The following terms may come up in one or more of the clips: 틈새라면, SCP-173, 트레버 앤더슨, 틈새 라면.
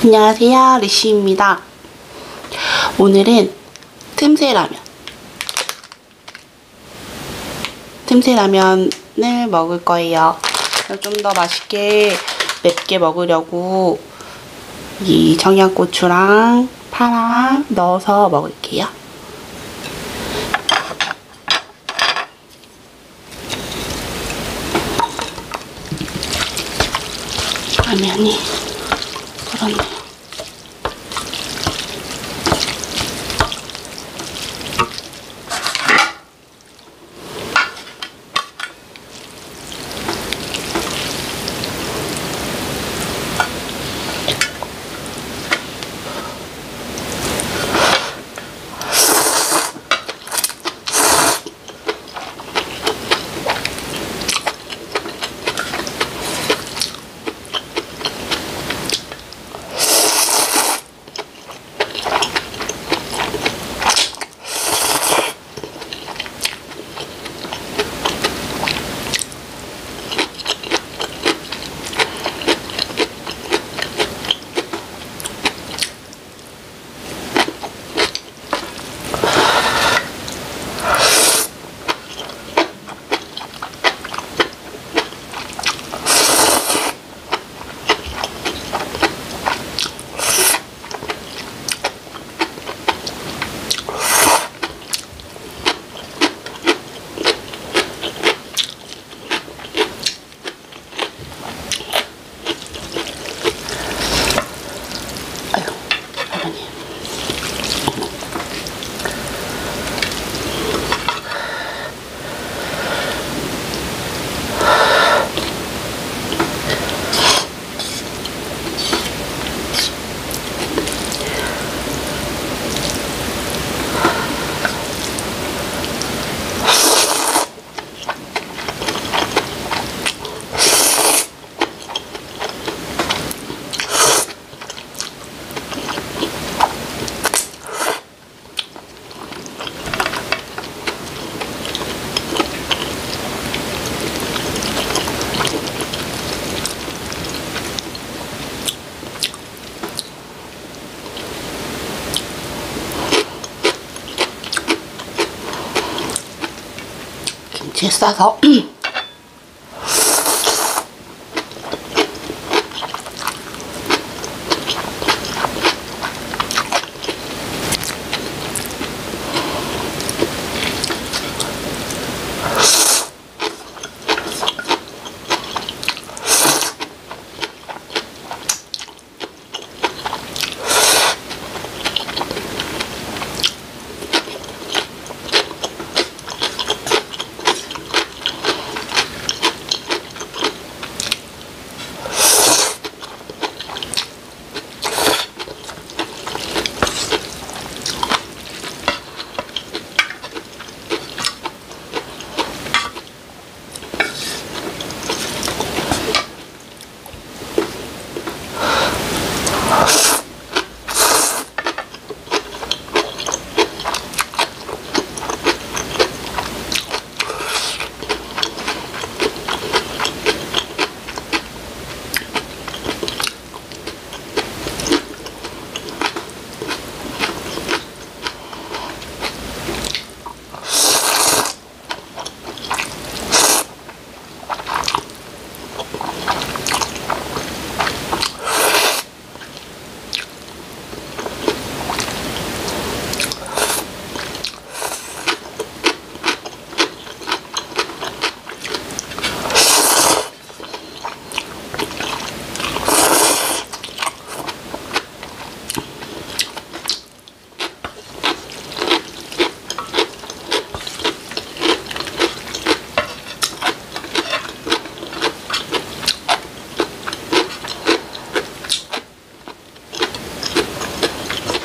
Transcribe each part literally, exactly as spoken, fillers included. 안녕하세요, 리시입니다. 오늘은 틈새 라면 틈새 라면을 먹을 거예요. 좀 더 맛있게 맵게 먹으려고 이 청양고추랑 파랑 넣어서 먹을게요. 라면이 불었네요. 김치에 싸서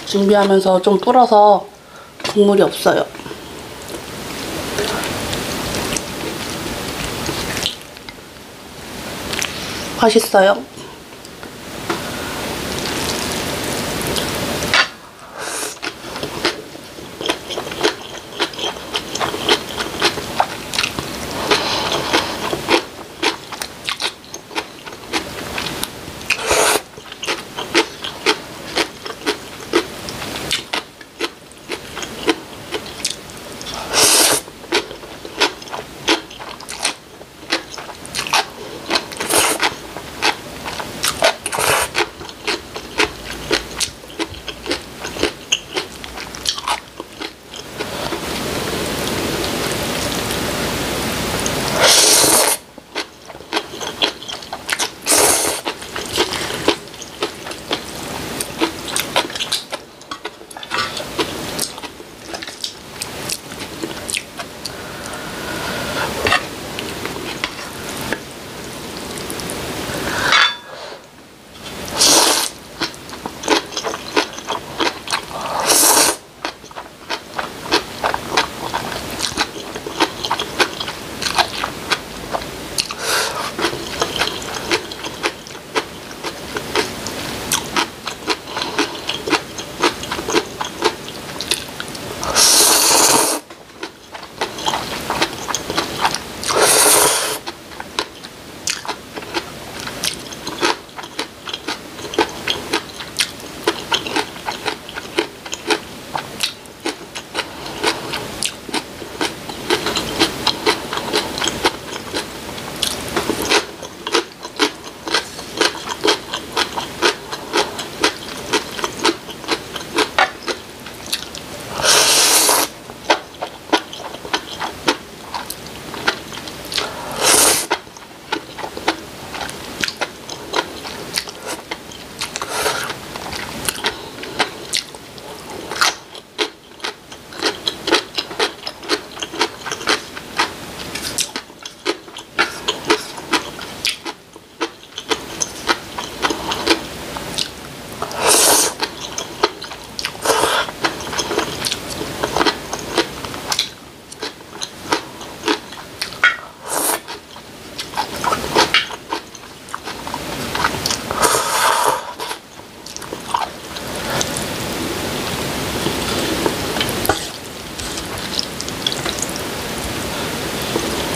준비하면서 좀 불어서 국물이 없어요. 맛있어요.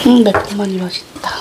음, 매콤하니 맛있다.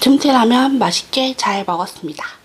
틈새 라면 맛있게 잘 먹었습니다.